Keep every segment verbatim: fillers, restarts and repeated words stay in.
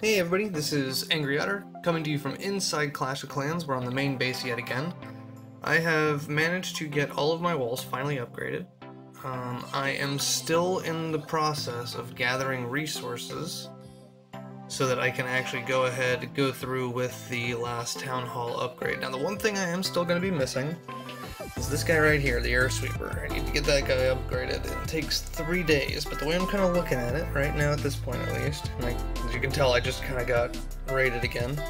Hey everybody, this is Angry Otter, coming to you from inside Clash of Clans. We're on the main base yet again. I have managed to get all of my walls finally upgraded. Um, I am still in the process of gathering resources so that I can actually go ahead and go through with the last Town Hall upgrade. Now the one thing I am still going to be missing is this guy right here, the air sweeper. I need to get that guy upgraded. It takes three days, but the way I'm kind of looking at it right now at this point at least, and I, as you can tell I just kind of got raided again,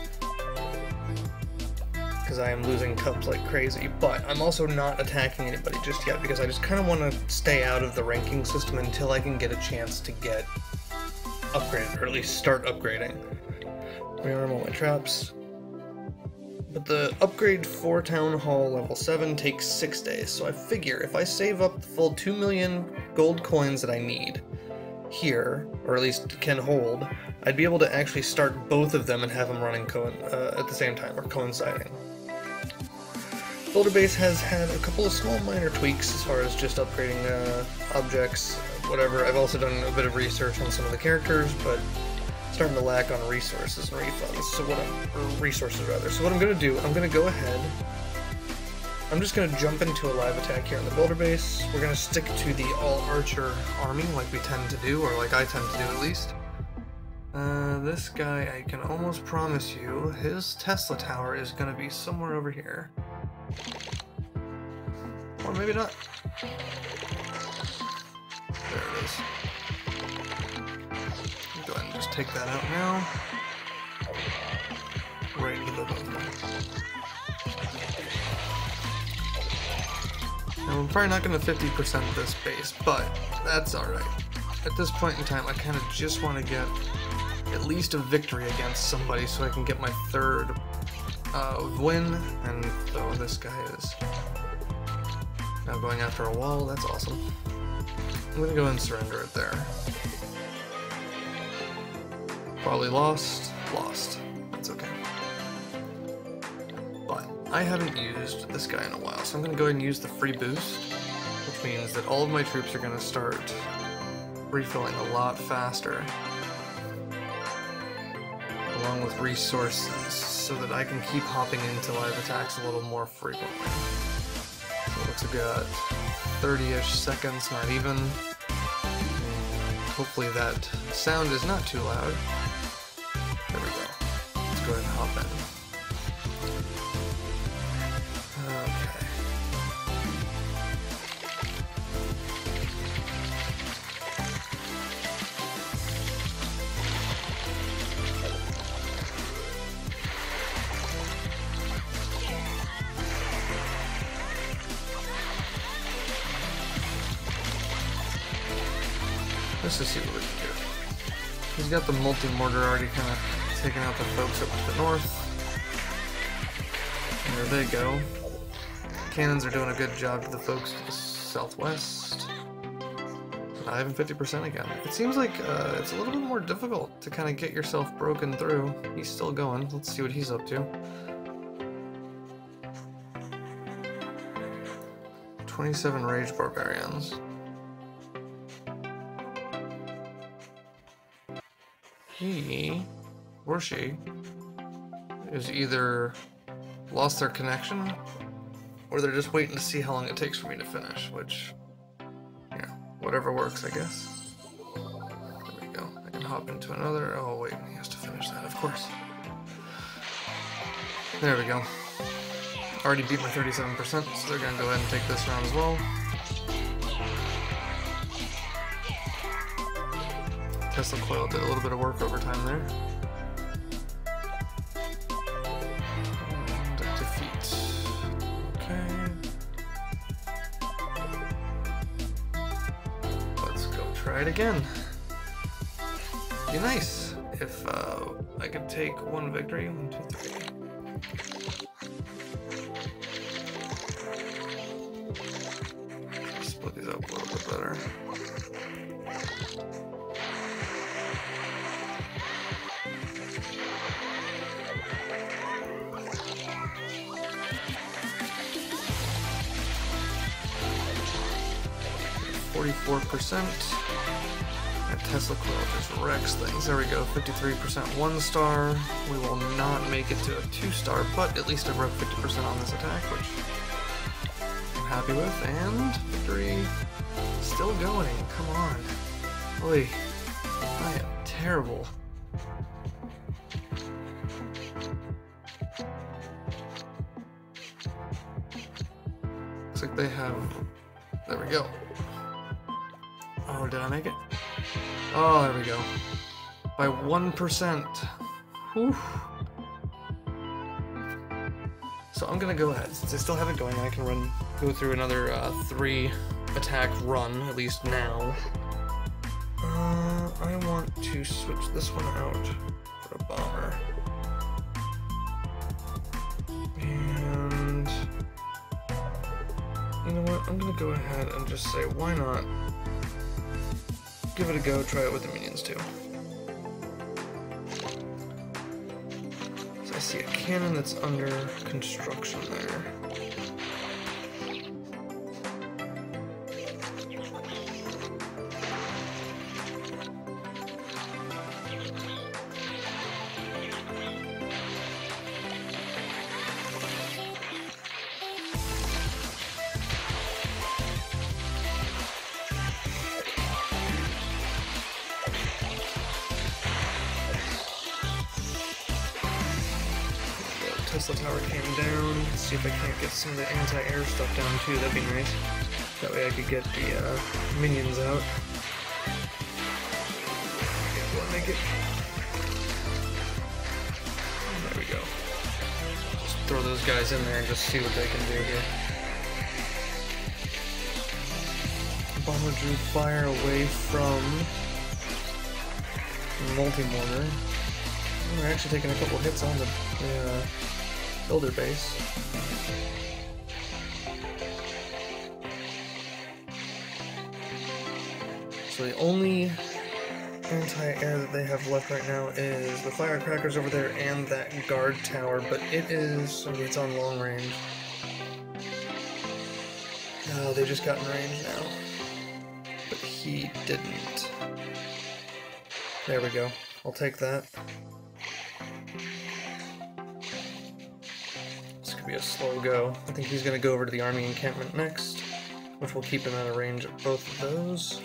because I am losing cups like crazy, but I'm also not attacking anybody just yet because I just kind of want to stay out of the ranking system until I can get a chance to get upgraded, or at least start upgrading. Rearm all my traps. But the upgrade for Town Hall level seven takes six days, so I figure if I save up the full two million gold coins that I need here, or at least can hold, I'd be able to actually start both of them and have them running co uh, at the same time, or coinciding. Builder Base has had a couple of small minor tweaks as far as just upgrading uh, objects, whatever. I've also done a bit of research on some of the characters, but starting to lack on resources and refunds, so what I'm, or resources rather. So what I'm going to do, I'm going to go ahead, I'm just going to jump into a live attack here on the Builder Base. We're going to stick to the all-archer army like we tend to do, or like I tend to do at least. Uh, this guy, I can almost promise you, his Tesla tower is going to be somewhere over here. Or maybe not. There it is. Go ahead and just take that out now. Right into the button. Now I'm probably not going to fifty percent this base, but that's alright. At this point in time, I kind of just want to get at least a victory against somebody so I can get my third uh, win. And oh, this guy is now going after a wall. That's awesome. I'm going to go and surrender it there. Probably lost. Lost. That's okay. But I haven't used this guy in a while, so I'm going to go ahead and use the free boost, which means that all of my troops are going to start refilling a lot faster, along with resources, so that I can keep hopping into live attacks a little more frequently. So it looks like got thirty-ish seconds, not even. Hopefully that sound is not too loud. There we go. Let's go ahead and hop in. Let's just see what we can do. He's got the multi-mortar already kind of taking out the folks up to the north. And there they go. Cannons are doing a good job to the folks to the southwest. I have fifty percent again. It seems like uh, it's a little bit more difficult to kind of get yourself broken through. He's still going. Let's see what he's up to. twenty-seven Rage Barbarians. He, or she, is either lost their connection, or they're just waiting to see how long it takes for me to finish, which, yeah, whatever works, I guess. There we go. I can hop into another. Oh, wait, he has to finish that, of course. There we go. Already beat my thirty-seven percent, so they're going to go ahead and take this round as well. Tesla coil did a little bit of work over time there. And defeat. Okay. Let's go try it again. Be nice if uh, I could take one victory. One, two, three. Split these up a little bit better. forty-four percent. That Tesla coil just wrecks things. There we go, fifty-three percent one star. We will not make it to a two star, but at least I broke fifty percent on this attack, which I'm happy with, and victory still going, come on. Oy, I am terrible. Looks like they have, there we go. Oh, did I make it? Oh, there we go. By one percent. Whew. So I'm gonna go ahead, since I still have it going, I can run, go through another uh, three attack run, at least now. Uh, I want to switch this one out for a bomber. And you know what, I'm gonna go ahead and just say, why not? Give it a go, try it with the minions too. So I see a cannon that's under construction there. Tesla tower came down. Let's see if I can't get some of the anti-air stuff down too, that'd be nice. That way I could get the uh, minions out. Will I make it? There we go. Just throw those guys in there and just see what they can do here. Bomber drew fire away from multi-mortar. We're actually taking a couple hits on the uh, Builder Base. So the only anti-air that they have left right now is the firecrackers over there and that guard tower, but it is, I mean, it's on long range. Oh, they just got in range now. But he didn't. There we go. I'll take that. This could be a slow go. I think he's gonna go over to the army encampment next, which will keep him out of range of both of those.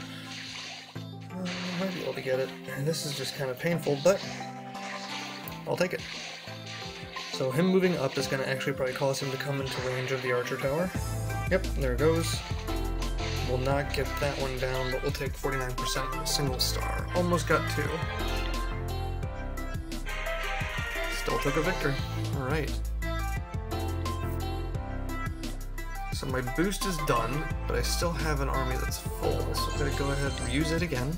Uh, I might be able to get it. And this is just kind of painful, but I'll take it. So him moving up is gonna actually probably cause him to come into range of the archer tower. Yep, there it goes. We'll not get that one down, but we'll take forty-nine percent single star. Almost got two. Still took a victory. Alright. So my boost is done, but I still have an army that's full, so I'm gonna go ahead and use it again.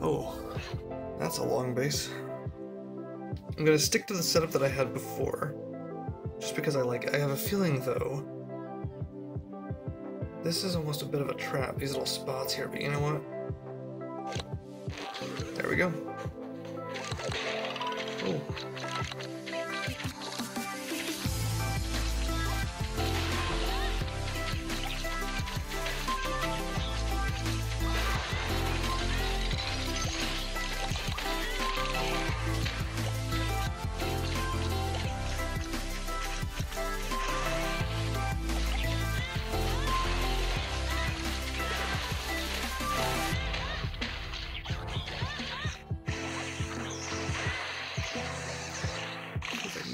Oh, that's a long base. I'm gonna stick to the setup that I had before, just because I like it. I have a feeling, though, this is almost a bit of a trap, these little spots here, but you know what? There we go. Oh.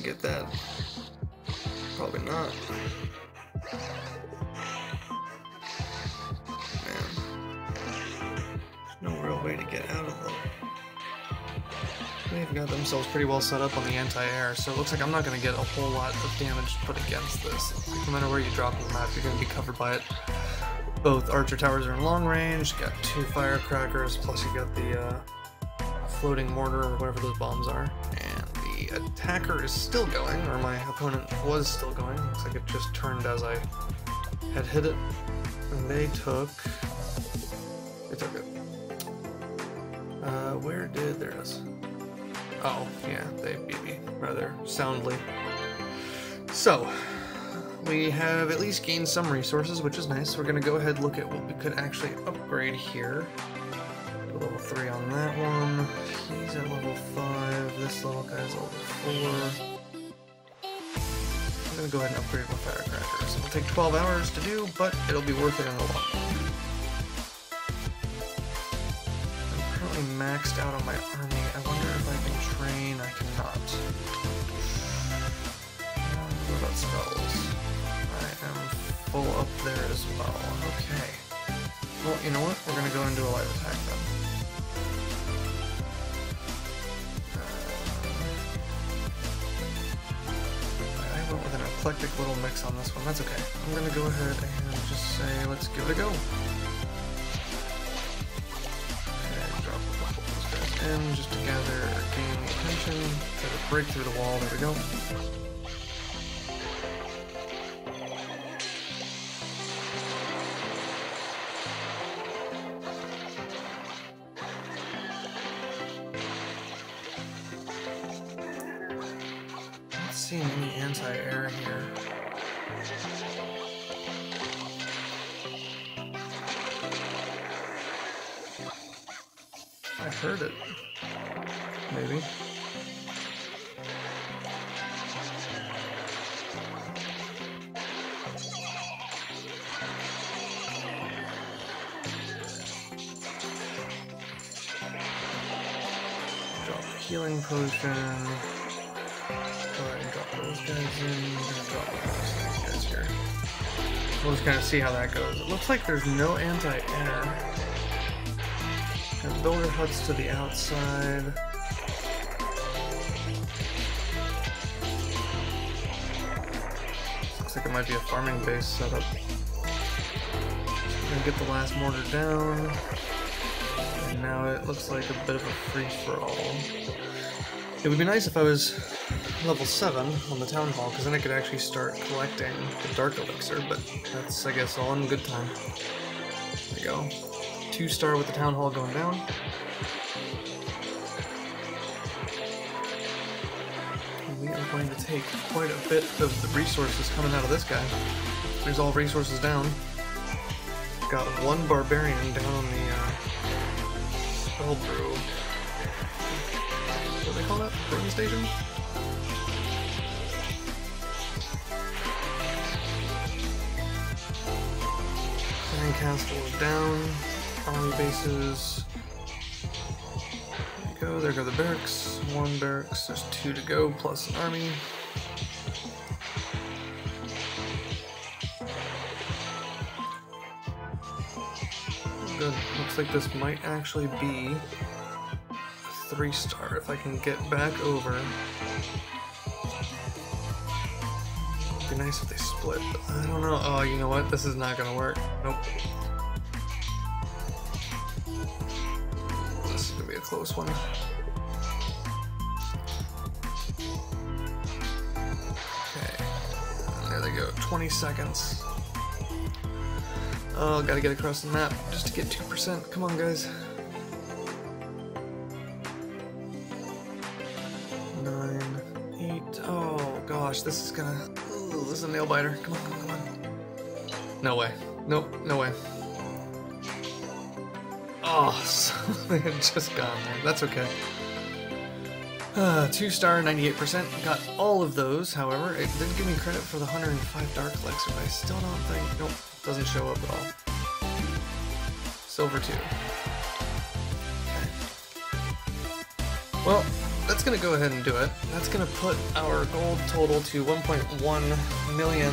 Get that. Probably not. Man. No real way to get out of them. They've got themselves pretty well set up on the anti-air, so it looks like I'm not going to get a whole lot of damage put against this. Like, no matter where you drop them at, you're going to be covered by it. Both archer towers are in long range, you got two firecrackers, plus you got the uh, floating mortar or whatever those bombs are. And the attacker is still going, or my opponent was still going. Looks like it just turned as I had hit it. And they took... They took it. Uh, where did... There it is. Oh, yeah, they beat me, rather soundly. So, we have at least gained some resources, which is nice. We're going to go ahead and look at what we could actually upgrade here. Put level three on that one. He's at level five. This little guy's level four. I'm going to go ahead and upgrade my firecrackers. It'll take twelve hours to do, but it'll be worth it in the long run. I'm currently maxed out on my army. I wonder if I can train. I cannot. What about spells? I am full up there as well. Okay. Well, you know what? We're going to go into a live attack then. Eclectic little mix on this one. That's okay. I'm gonna go ahead and just say, let's give it a go. And drop a couple of those guys in just to gather game attention. Try to break through the wall. There we go. Seeing any anti-air here. I heard it. Maybe. Drop a healing potion. Those guys in. Drop those guys here. We'll just kind of see how that goes. It looks like there's no anti-air. Got builder huts to the outside. Looks like it might be a farming base setup. Gonna get the last mortar down. And now it looks like a bit of a free-for-all. It would be nice if I was level seven on the Town Hall, because then I could actually start collecting the Dark Elixir, but that's, I guess, all in good time. There we go. Two star with the Town Hall going down. And we are going to take quite a bit of the resources coming out of this guy. There's all resources down. Got one Barbarian down on the uh, spell brew. What do they call that? Burn station? Clan castle is down. Army bases. There you go. There go the barracks. One barracks. There's two to go, plus an army. Good. Looks like this might actually be three star if I can get back over. It'd be nice if they split. I don't know. Oh, you know what? This is not gonna work. Nope. This is gonna be a close one. Okay. There they go. twenty seconds. Oh, gotta get across the map just to get two percent. Come on, guys. This is gonna. Ooh, this is a nail biter. Come on, come on, come on. No way. Nope, no way. Oh, so they had just gone there. That's okay. Uh, two star, ninety-eight percent. Got all of those, however. It did give me credit for the one hundred and five Dark Elixir, but I still don't think. Nope, doesn't show up at all. Silver two. Okay. Well. That's gonna go ahead and do it. That's gonna put our gold total to one point one million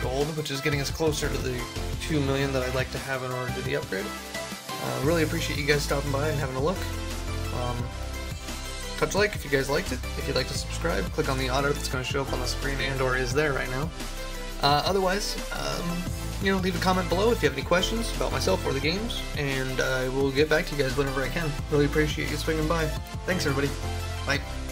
gold, which is getting us closer to the two million that I'd like to have in order to do the upgrade. Uh, really appreciate you guys stopping by and having a look. Um, touch like if you guys liked it. If you'd like to subscribe, click on the auto that's gonna show up on the screen and or is there right now. Uh, otherwise, um, you know, leave a comment below if you have any questions about myself or the games, and I will get back to you guys whenever I can. Really appreciate you swinging by. Thanks, everybody. Bye.